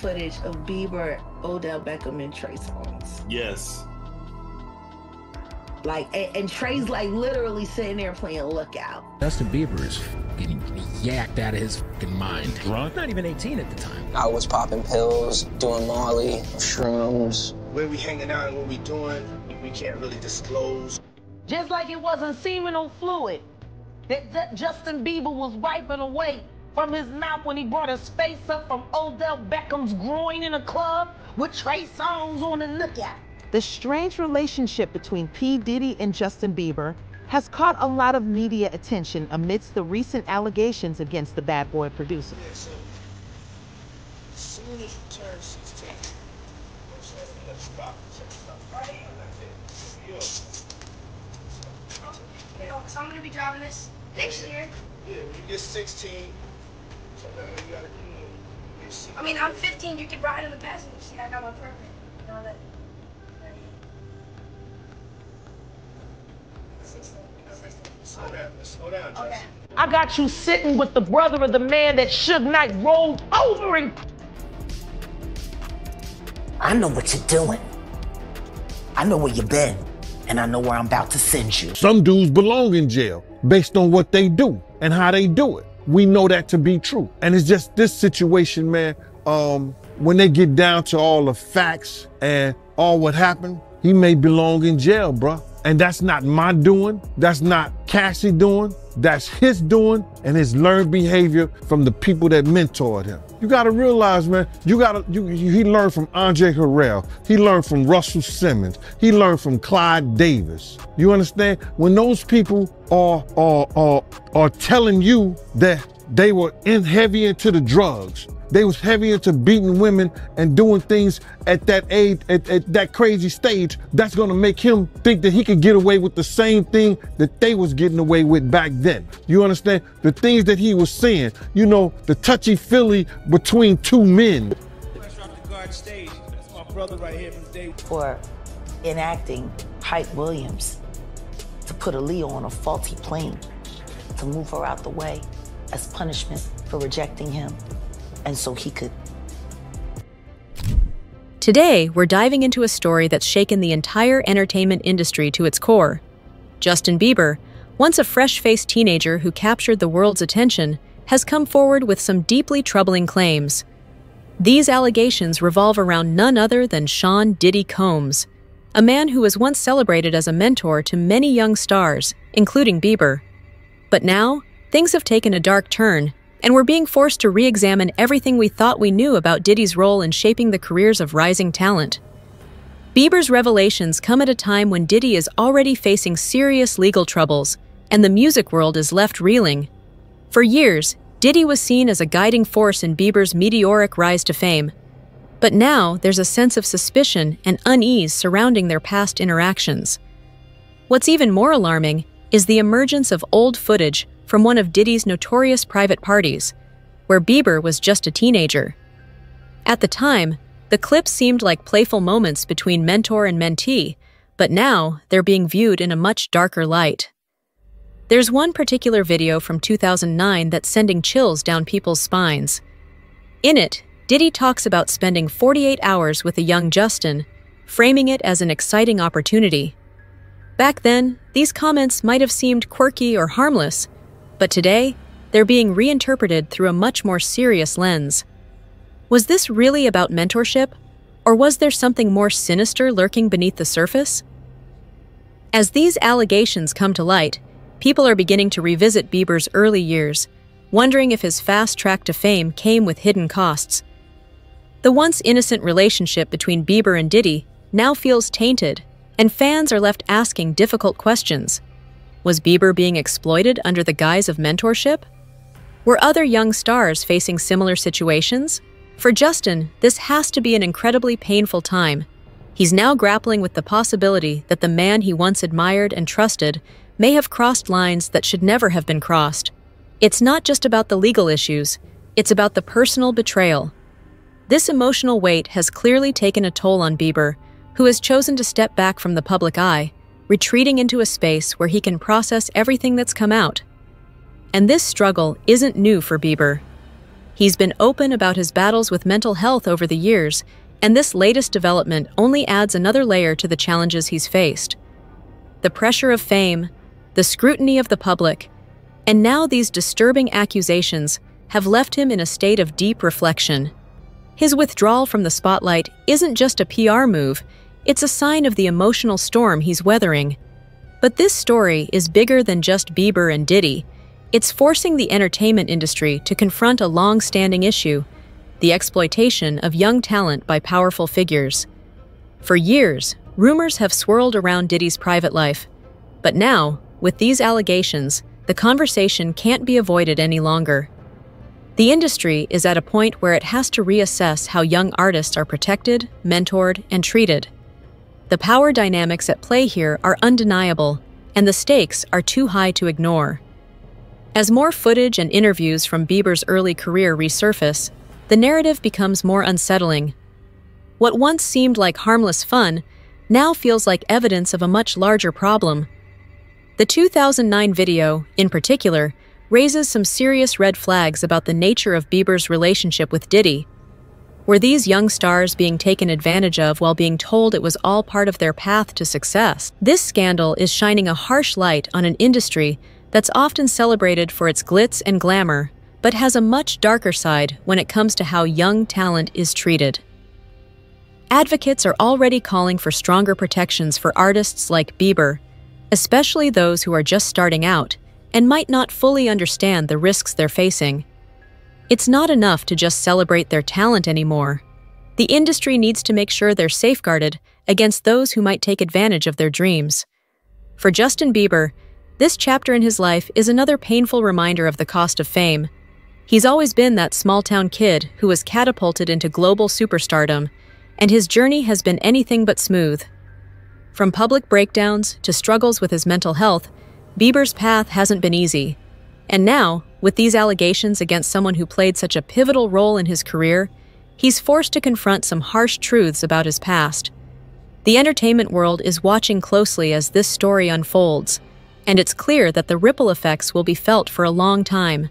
footage of Bieber, Odell Beckham, and Trey Songz. Yes. Like, and Trey's like literally sitting there playing lookout. Justin Bieber is getting yacked out of his fucking mind. Drunk? Not even 18 at the time. I was popping pills, doing Molly, shrooms. Where we hanging out and what we doing, we can't really disclose. Just like it wasn't seminal fluid that Justin Bieber was wiping away from his mouth when he brought his face up from Odell Beckham's groin in a club with Trey Songz on the lookout. The strange relationship between P. Diddy and Justin Bieber has caught a lot of media attention amidst the recent allegations against the Bad Boy producer. Yeah, so, as soon as you turn 16, let's stop. So I'm going to be driving this next year. Yeah, when you get 16, so now you got to, I mean, I'm 15, you can ride in the passenger seat. I got my permit and all that. Slow down, Justin. Okay. I got you sitting with the brother of the man that Suge Knight rolled over and... I know what you're doing. I know where you've been, and I know where I'm about to send you. Some dudes belong in jail based on what they do and how they do it. We know that to be true. And it's just this situation, man, when they get down to all the facts and all what happened, he may belong in jail, bruh. And that's not my doing, that's not Cassie doing, that's his doing and his learned behavior from the people that mentored him. You gotta realize, man, he learned from Andre Harrell, he learned from Russell Simmons, he learned from Clive Davis. You understand? When those people are telling you that they were heavy into the drugs, they was heavy into beating women and doing things at that age, at that crazy stage, that's gonna make him think that he could get away with the same thing that they was getting away with back then. You understand? The things that he was seeing, you know, the touchy-feely between two men. For enacting Hype Williams to put Aaliyah on a faulty plane, to move her out the way as punishment for rejecting him. And so he could. Today, we're diving into a story that's shaken the entire entertainment industry to its core. Justin Bieber, once a fresh-faced teenager who captured the world's attention, has come forward with some deeply troubling claims. These allegations revolve around none other than Sean Diddy Combs, a man who was once celebrated as a mentor to many young stars, including Bieber. But now, things have taken a dark turn, and we're being forced to re-examine everything we thought we knew about Diddy's role in shaping the careers of rising talent. Bieber's revelations come at a time when Diddy is already facing serious legal troubles, and the music world is left reeling. For years, Diddy was seen as a guiding force in Bieber's meteoric rise to fame. But now, there's a sense of suspicion and unease surrounding their past interactions. What's even more alarming is the emergence of old footage from one of Diddy's notorious private parties, where Bieber was just a teenager. At the time, the clips seemed like playful moments between mentor and mentee, but now they're being viewed in a much darker light. There's one particular video from 2009 that's sending chills down people's spines. In it, Diddy talks about spending 48 hours with a young Justin, framing it as an exciting opportunity. Back then, these comments might have seemed quirky or harmless, but today, they're being reinterpreted through a much more serious lens. Was this really about mentorship, or was there something more sinister lurking beneath the surface? As these allegations come to light, people are beginning to revisit Bieber's early years, wondering if his fast track to fame came with hidden costs. The once innocent relationship between Bieber and Diddy now feels tainted, and fans are left asking difficult questions. Was Bieber being exploited under the guise of mentorship? Were other young stars facing similar situations? For Justin, this has to be an incredibly painful time. He's now grappling with the possibility that the man he once admired and trusted may have crossed lines that should never have been crossed. It's not just about the legal issues, it's about the personal betrayal. This emotional weight has clearly taken a toll on Bieber, who has chosen to step back from the public eye, retreating into a space where he can process everything that's come out. And this struggle isn't new for Bieber. He's been open about his battles with mental health over the years, and this latest development only adds another layer to the challenges he's faced. The pressure of fame, the scrutiny of the public, and now these disturbing accusations have left him in a state of deep reflection. His withdrawal from the spotlight isn't just a PR move, it's a sign of the emotional storm he's weathering. But this story is bigger than just Bieber and Diddy. It's forcing the entertainment industry to confront a long-standing issue, the exploitation of young talent by powerful figures. For years, rumors have swirled around Diddy's private life. But now, with these allegations, the conversation can't be avoided any longer. The industry is at a point where it has to reassess how young artists are protected, mentored, and treated. The power dynamics at play here are undeniable, and the stakes are too high to ignore. As more footage and interviews from Bieber's early career resurface, the narrative becomes more unsettling. What once seemed like harmless fun now feels like evidence of a much larger problem. The 2009 video, in particular, raises some serious red flags about the nature of Bieber's relationship with Diddy. Were these young stars being taken advantage of while being told it was all part of their path to success? This scandal is shining a harsh light on an industry that's often celebrated for its glitz and glamour, but has a much darker side when it comes to how young talent is treated. Advocates are already calling for stronger protections for artists like Bieber, especially those who are just starting out and might not fully understand the risks they're facing. It's not enough to just celebrate their talent anymore. The industry needs to make sure they're safeguarded against those who might take advantage of their dreams. For Justin Bieber, this chapter in his life is another painful reminder of the cost of fame. He's always been that small-town kid who was catapulted into global superstardom, and his journey has been anything but smooth. From public breakdowns to struggles with his mental health, Bieber's path hasn't been easy. And now, with these allegations against someone who played such a pivotal role in his career, he's forced to confront some harsh truths about his past. The entertainment world is watching closely as this story unfolds, and it's clear that the ripple effects will be felt for a long time.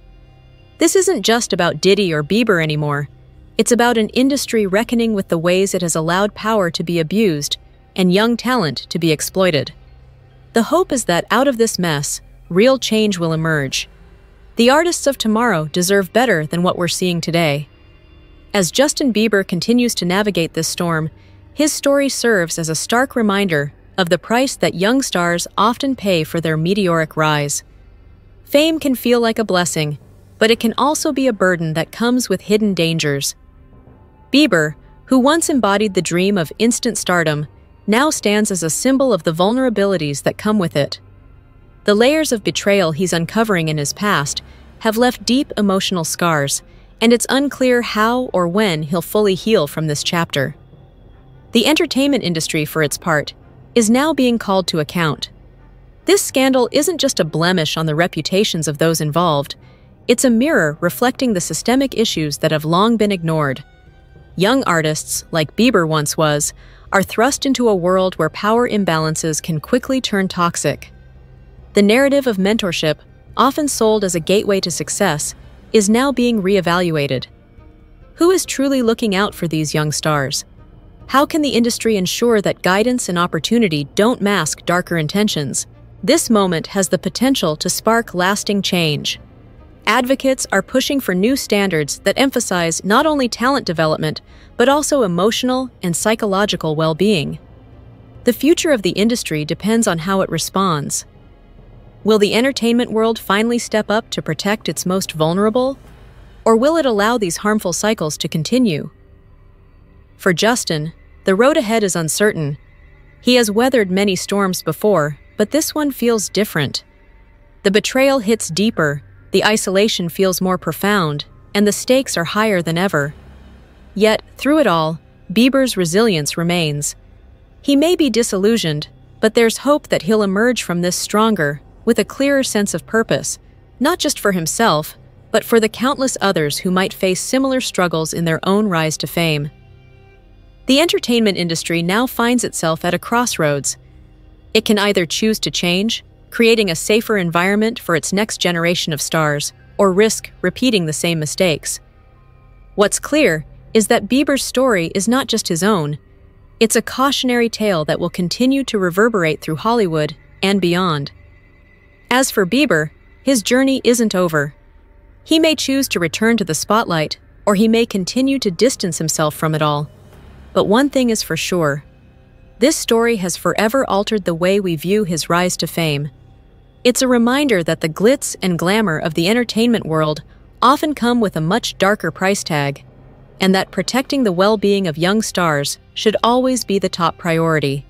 This isn't just about Diddy or Bieber anymore. It's about an industry reckoning with the ways it has allowed power to be abused and young talent to be exploited. The hope is that out of this mess, real change will emerge. The artists of tomorrow deserve better than what we're seeing today. As Justin Bieber continues to navigate this storm, his story serves as a stark reminder of the price that young stars often pay for their meteoric rise. Fame can feel like a blessing, but it can also be a burden that comes with hidden dangers. Bieber, who once embodied the dream of instant stardom, now stands as a symbol of the vulnerabilities that come with it. The layers of betrayal he's uncovering in his past have left deep emotional scars, and it's unclear how or when he'll fully heal from this chapter. The entertainment industry, for its part, is now being called to account. This scandal isn't just a blemish on the reputations of those involved, it's a mirror reflecting the systemic issues that have long been ignored. Young artists, like Bieber once was, are thrust into a world where power imbalances can quickly turn toxic. The narrative of mentorship, often sold as a gateway to success, is now being reevaluated. Who is truly looking out for these young stars? How can the industry ensure that guidance and opportunity don't mask darker intentions? This moment has the potential to spark lasting change. Advocates are pushing for new standards that emphasize not only talent development, but also emotional and psychological well-being. The future of the industry depends on how it responds. Will the entertainment world finally step up to protect its most vulnerable? Or will it allow these harmful cycles to continue? For Justin, the road ahead is uncertain. He has weathered many storms before, but this one feels different. The betrayal hits deeper, the isolation feels more profound, and the stakes are higher than ever. Yet, through it all, Bieber's resilience remains. He may be disillusioned, but there's hope that he'll emerge from this stronger, with a clearer sense of purpose, not just for himself, but for the countless others who might face similar struggles in their own rise to fame. The entertainment industry now finds itself at a crossroads. It can either choose to change, creating a safer environment for its next generation of stars, or risk repeating the same mistakes. What's clear is that Bieber's story is not just his own. It's a cautionary tale that will continue to reverberate through Hollywood and beyond. As for Bieber, his journey isn't over. He may choose to return to the spotlight, or he may continue to distance himself from it all. But one thing is for sure. This story has forever altered the way we view his rise to fame. It's a reminder that the glitz and glamour of the entertainment world often come with a much darker price tag, and that protecting the well-being of young stars should always be the top priority.